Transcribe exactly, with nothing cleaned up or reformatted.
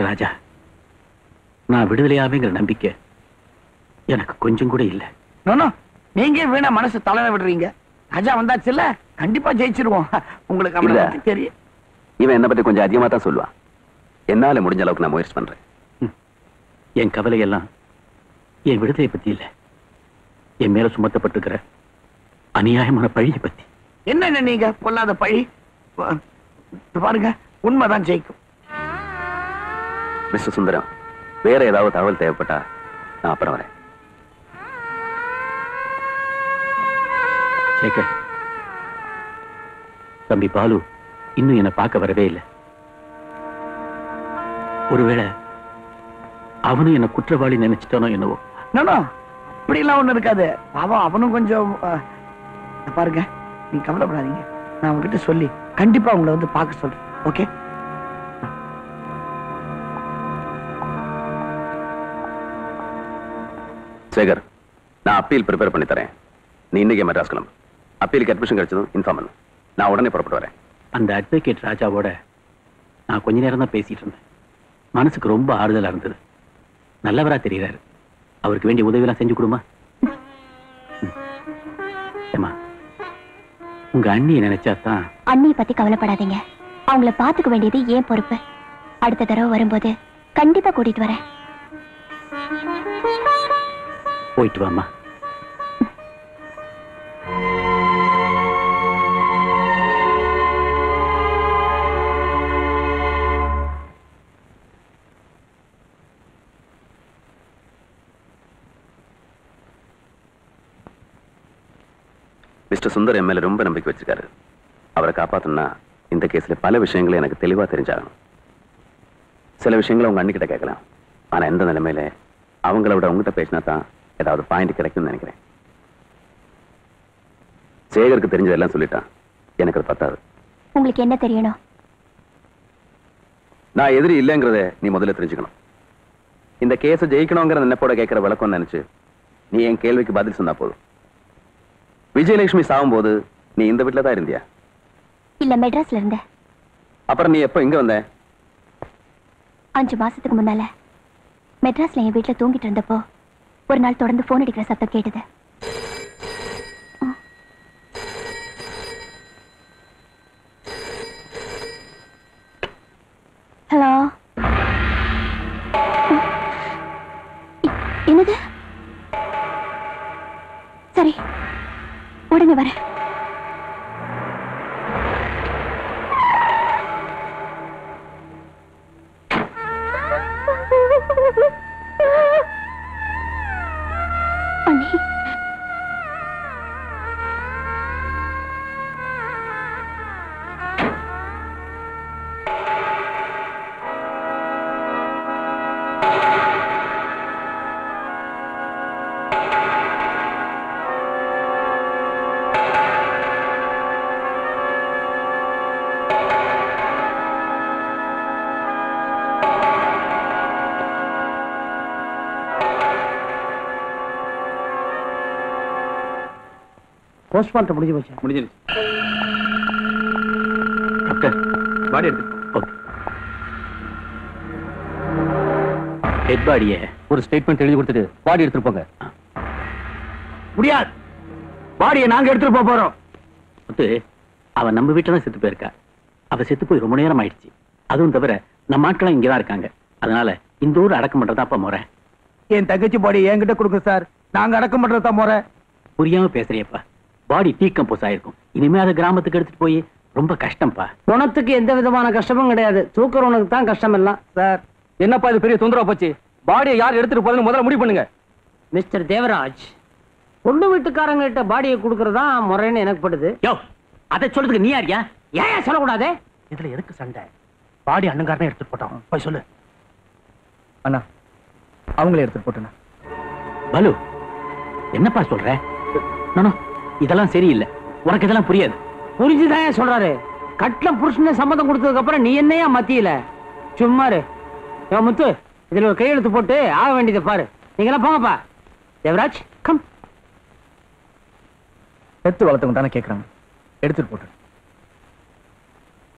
Mister ராஜா, நான் விடுதலையாவேங்கிற நம்பிக்கை எனக்கு கொஞ்சம் கூட இல்லை. நோனோ, நீங்க வீணா மனசு தலைவ விடுறீங்க. ராஜா வந்தாச்சு இல்ல, கண்டிப்பா ஜெயிச்சிருவோம். உங்களுக்கு அவனை பத்தி தெரியும். இவன் என்னை பத்தி கொஞ்சம் அதிகமா தான் சொல்லுவான். என்னால முடிஞ்ச அளவுக்கு நான் முயற்சி பண்றேன். என் கவலையெல்லாம் என் விடுதலை பத்தி இல்ல, என் மேல சுமத்தப்பட்டிருக்கிற அநியாயமான பழியை பத்தி. என்னென்ன நீங்க பொல்லாத பழி பாருங்க, உண்மைதான் ஜெயிக்கும். மிஸ்டர் சுந்தரம், வேற ஏதாவது தகவல் தேவைப்பட்டா நான் அப்புறம் வரேன். சேகர், தம்பி பாலு இன்னும் என்னை பார்க்க வரவே இல்லை. ஒருவேளை அவனும் என்ன குற்றவாளி நினைச்சிட்டானோ என்னவோ. நானா, அப்படி எல்லாம் ஒண்ணு இருக்காது. அவன் அவனும் கொஞ்சம் பாருங்க, நீங்க கவலைப்படாதீங்க. நான் உங்ககிட்ட சொல்லி கண்டிப்பா உங்களை வந்து பார்க்க சொல்றேன். ஓகே, சேகர், நான் அப்பீல் ப்ரிப்பேர் பண்ணி தரேன். நீ இன்னைக்கு மெட்ராஸ் கிளம்பு. அப்பீலுக்கு அட்மிஷன் கிடைச்சதும் இன்ஃபார்ம் பண்ணு. நான் உடனே புறப்பட்டு வரேன். அந்த அட்வொகேட் ராஜாவோட நான் கொஞ்ச நேரம் தான் பேசிட்டு இருந்தேன். மனசுக்கு ரொம்ப ஆறுதலா இருந்தது. நல்லவரா தெரிகிறாரு. அவருக்கு வேண்டிய உதவி எல்லாம் செஞ்சு கொடுமா. உங்க அண்ணியை நினைச்சாதான். அண்ணியை பத்தி கவலைப்படாதீங்க. அவங்கள பாத்துக்க வேண்டியது ஏன் பொறுப்பு. அடுத்த தடவை வரும்போது கண்டிப்பா கூட்டிட்டு வரேன். போயிட்டு வாமா. மிஸ்டர் சுந்தர் எம்எல்ஏ ரொம்ப நம்பிக்கை வச்சிருக்காரு. அவரை காப்பாத்தணும்னா இந்த கேஸ்ல பல விஷயங்களை எனக்கு தெளிவா தெரிஞ்சாகணும். சில விஷயங்களை அவங்க அண்ணிக்கிட்ட கேட்கலாம். ஆனா எந்த நிலைமையில அவங்கள விட அவங்ககிட்ட பேசினா தான் ஏதாவது பாயிண்ட் கிடைக்கும்னு நினைக்கிறேன். சேகருக்கு தெரிஞ்சதெல்லாம் சொல்லிட்டான். எனக்கு அது பத்தாது. உங்களுக்கு என்ன தெரியணும்? நான் எதிரி இல்லைங்கிறத நீ முதல்ல தெரிஞ்சுக்கணும். இந்த கேஸை ஜெயிக்கணுங்கிற நினைப்போட கேட்கிற விளக்கம் நினைச்சு நீ என் கேள்விக்கு பதில் சொன்னா போதும். விஜயலட்சுமி சாகும் போது நீ இந்த வீட்டில தான் இருந்தியா? இல்ல, மெட்ராஸ்ல இருந்த. அப்புறம் நீ எப்ப இங்க வந்த? அஞ்சு மாசத்துக்கு முன்னால மெட்ராஸ்ல என் வீட்டுல தூங்கிட்டு இருந்தப்போ ஒரு நாள் தொடர்ந்து போன் அடிக்கிற சத்தம் கேட்டது. ஹலோ, என்னது? சரி, உடனே வர. போஸ்ட்மார்ட்டம் முடிஞ்சு போச்சு. முடிஞ்சிருச்சு டாக்டர். பாடி எடுத்து ஓகே. ஹெட் பாடியே ஒரு ஸ்டேட்மெண்ட் எழுதி கொடுத்துட்டு பாடி எடுத்துட்டு போங்க. முடியாது, பாடியை நாங்க எடுத்துட்டு போக போறோம். அவ நம்ம வீட்டில தான் செத்து போயிருக்கா. அவ செத்து போய் ரொம்ப நேரம் ஆயிடுச்சு. அதுவும் தவிர நம்ம ஆட்களும் இங்கதான் இருக்காங்க. அதனால இந்த ஊர் அடக்கம் பண்றதா அப்ப முறை. என் தங்கச்சி பாடி என்கிட்ட கொடுங்க சார், நாங்க அடக்கம் பண்றதா முறை. புரியாம பேசுறியப்பா. பாடி டீகம்போஸ் ஆயிருக்கும். இனிமே அதை கிராமத்துக்கு எடுத்துட்டு போய் ரொம்ப கஷ்டம்ப்பா. உனத்துக்கு எந்த விதமான கஷ்டமும் கிடையாது, தூக்குறவனுக்கு தான் கஷ்டம் எல்லாம். சார், என்னப்பா இது பெரிய தொந்தரவு போச்சு. பாடியை யார் எடுத்துட்டு போறதுன்னு முதல்ல முடிவு பண்ணுங்க. மிஸ்டர் தேவராஜ், பொண்ணு வீட்டுக்காரங்கிட்ட பாடியை கொடுக்கறதா முறைன்னு எனக்கு படுது. யோ, அதை சொல்றதுக்கு நீ யாரியா? ஏன் சொல்லக்கூடாது? இதுல எதுக்கு சண்டை? பாடி அண்ணங்காரனே எடுத்துட்டு போட்டான். போய் சொல்லு அண்ணா, அவங்களே எடுத்துட்டு போட்டா. பலு, என்னப்பா சொல்ற? நானோ, இதெல்லாம் சரியில்லை. உனக்கு இதெல்லாம் புரியாது. புரிஞ்சுதான் சொல்றாரு. கட்ல புருஷன சம்மதம் கொடுத்ததுக்கு அப்புறம் நீ என்னையா மத்தியில சும்மாரு. முத்து, இதுல ஒரு கையெழுத்து போட்டு ஆக வேண்டியதை பாரு. நீங்களாம் போங்கப்பா. தேவராஜ், கம். பெத்து வளர்த்தவங்க தானே கேட்கறாங்க, எடுத்துட்டு போட்டு.